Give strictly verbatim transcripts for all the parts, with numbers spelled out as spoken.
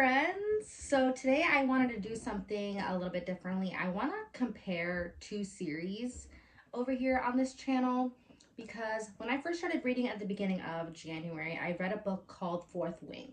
friends. So today I wanted to do something a little bit differently. I want to compare two series over here on this channel, because when I first started reading at the beginning of January, I read a book called Fourth Wing.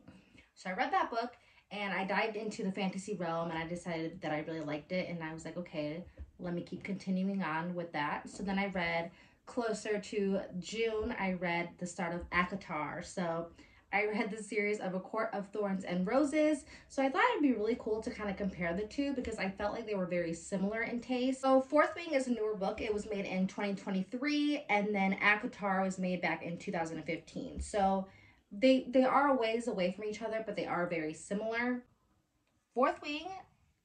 So I read that book and I dived into the fantasy realm, and I decided that I really liked it, and I was like, okay, let me keep continuing on with that. So then I read closer to June, I read the start of ACOTAR. So I read the series of A Court of Thorns and Roses. So I thought it'd be really cool to kind of compare the two, because I felt like they were very similar in taste. So Fourth Wing is a newer book. It was made in twenty twenty-three, and then ACOTAR was made back in two thousand fifteen. So they, they are a ways away from each other, but they are very similar. Fourth Wing,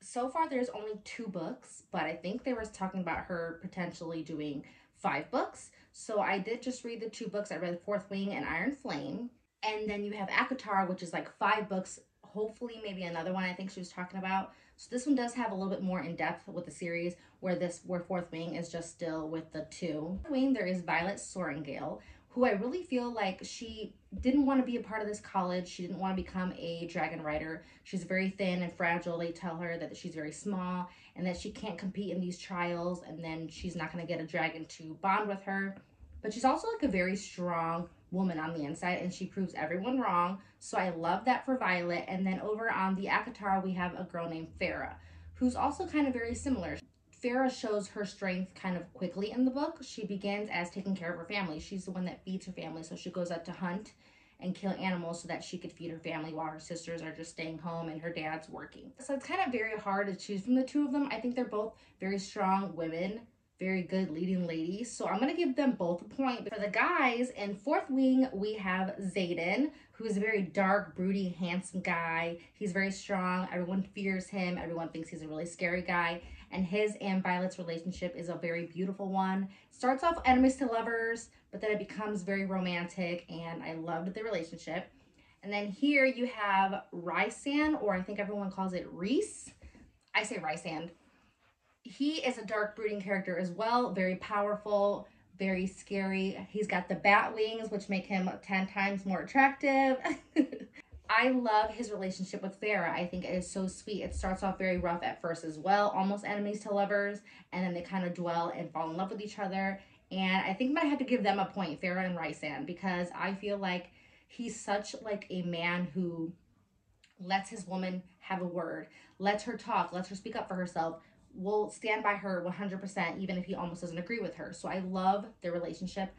so far there's only two books, but I think they were talking about her potentially doing five books. So I did just read the two books. I read Fourth Wing and Iron Flame. And then you have ACOTAR, which is like five books, hopefully maybe another one I think she was talking about. So this one does have a little bit more in depth with the series, where this where Fourth Wing is just still with the two. Fourth Wing, there is Violet Sorrengale, who I really feel like she didn't want to be a part of this college. She didn't want to become a dragon rider. She's very thin and fragile. They tell her that she's very small and that she can't compete in these trials, and then she's not going to get a dragon to bond with her. But she's also like a very strong woman on the inside, and she proves everyone wrong. So I love that for Violet. And then over on the ACOTAR, we have a girl named Feyre, who's also kind of very similar. Feyre shows her strength kind of quickly in the book. She begins as taking care of her family. She's the one that feeds her family, so she goes out to hunt and kill animals so that she could feed her family, while her sisters are just staying home and her dad's working. So it's kind of very hard to choose from the two of them. I think they're both very strong women, very good leading ladies, so I'm gonna give them both a point. But for the guys in Fourth Wing, we have Zayden, who is a very dark, broody, handsome guy. He's very strong. Everyone fears him. Everyone thinks he's a really scary guy. And his and Violet's relationship is a very beautiful one. Starts off enemies to lovers, but then it becomes very romantic, and I loved the relationship. And then here you have Rhysand, or I think everyone calls it Rhys. I say Rhysand. He is a dark, brooding character as well. Very powerful, very scary. He's got the bat wings, which make him ten times more attractive. I love his relationship with Feyre. I think it is so sweet. It starts off very rough at first as well, almost enemies to lovers, and then they kind of dwell and fall in love with each other. And I think I had to give them a point, Feyre and Rhysand, because I feel like he's such like a man who lets his woman have a word, lets her talk, lets her speak up for herself, will stand by her one hundred percent, even if he almost doesn't agree with her. So I love their relationship.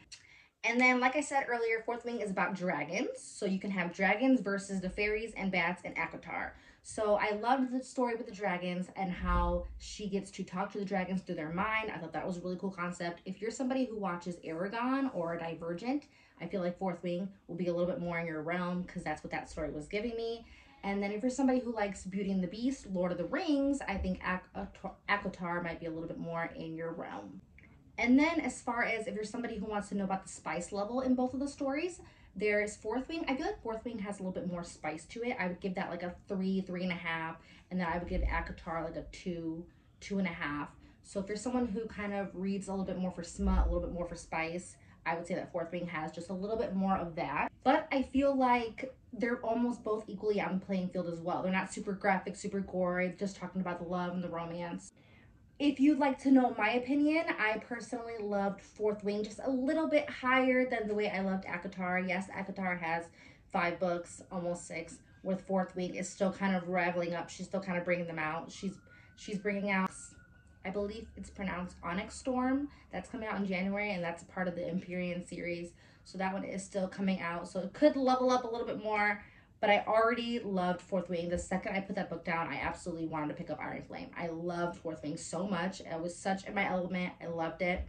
And then, like I said earlier, Fourth Wing is about dragons. So you can have dragons versus the fairies and bats in ACOTAR. So I loved the story with the dragons and how she gets to talk to the dragons through their mind. I thought that was a really cool concept. If you're somebody who watches Aragon or Divergent, I feel like Fourth Wing will be a little bit more in your realm, because that's what that story was giving me. And then if you're somebody who likes Beauty and the Beast, Lord of the Rings, I think ACOTAR might be a little bit more in your realm. And then as far as if you're somebody who wants to know about the spice level in both of the stories, there is Fourth Wing. I feel like Fourth Wing has a little bit more spice to it. I would give that like a three, three and a half. And then I would give ACOTAR like a two, two and a half. So if you're someone who kind of reads a little bit more for smut, a little bit more for spice, I would say that Fourth Wing has just a little bit more of that. But I feel like they're almost both equally out in the playing field as well. They're not super graphic, super gory, just talking about the love and the romance. If you'd like to know my opinion, I personally loved Fourth Wing just a little bit higher than the way I loved ACOTAR. Yes, ACOTAR has five books, almost six, with Fourth Wing is still kind of raveling up. She's still kind of bringing them out. She's, she's bringing out, I believe it's pronounced Onyx Storm. That's coming out in January, and that's a part of the Empyrean series. So that one is still coming out. So it could level up a little bit more, but I already loved Fourth Wing. The second I put that book down, I absolutely wanted to pick up Iron Flame. I loved Fourth Wing so much. It was such in my element. I loved it.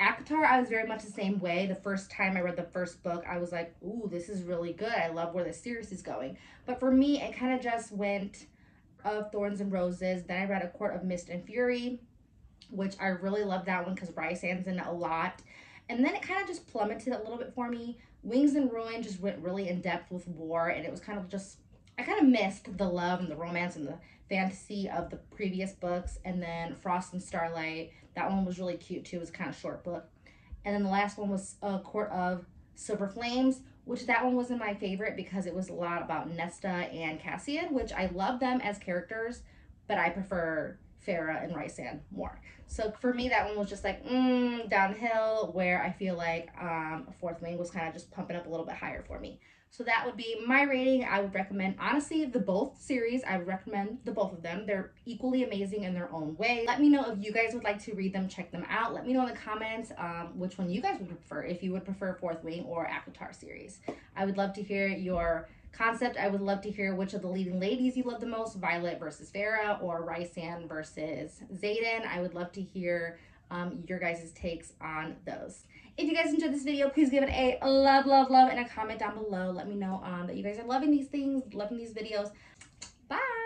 ACOTAR, I was very much the same way. The first time I read the first book, I was like, ooh, this is really good. I love where this series is going. But for me, it kind of just went of Thorns and Roses. Then I read A Court of Mist and Fury, which I really loved that one because Rhysand's in it a lot. And then it kind of just plummeted a little bit for me. Wings and Ruin just went really in depth with war, and it was kind of just, I kind of missed the love and the romance and the fantasy of the previous books. And then Frost and Starlight, that one was really cute too. It was kind of short book. And then the last one was A Court of Silver Flames, which that one wasn't my favorite because it was a lot about Nesta and Cassian, which I love them as characters, but I prefer Feyre and Rhysand more. So for me, that one was just like, mm, downhill, where I feel like um, Fourth Wing was kind of just pumping up a little bit higher for me. So that would be my rating. I would recommend, honestly, the both series. I would recommend the both of them. They're equally amazing in their own way. Let me know if you guys would like to read them, check them out. Let me know in the comments um, which one you guys would prefer, if you would prefer Fourth Wing or ACOTAR series. I would love to hear your concept. I would love to hear which of the leading ladies you love the most, Violet versus Feyre or Rhysand versus Zayden. I would love to hear um, your guys' takes on those. If you guys enjoyed this video, please give it a love, love, love, and a comment down below. Let me know um, that you guys are loving these things, loving these videos. Bye!